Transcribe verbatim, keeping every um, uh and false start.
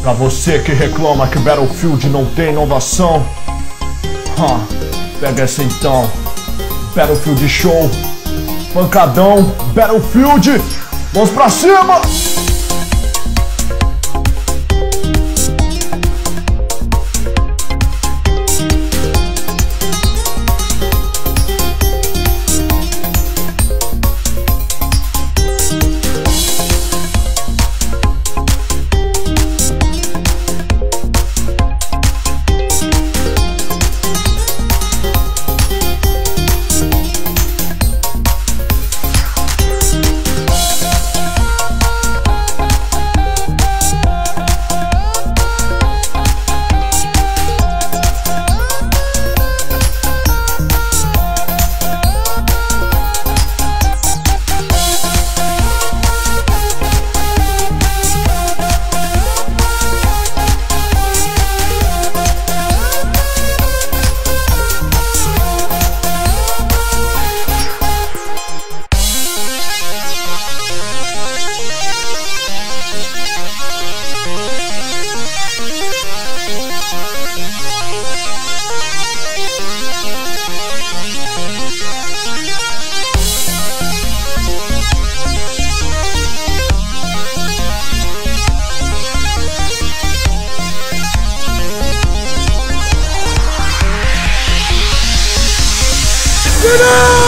Pra você que reclama que Battlefield não tem inovação, huh, pega essa então. Battlefield Show, pancadão, Battlefield, vamos pra cima! Get up!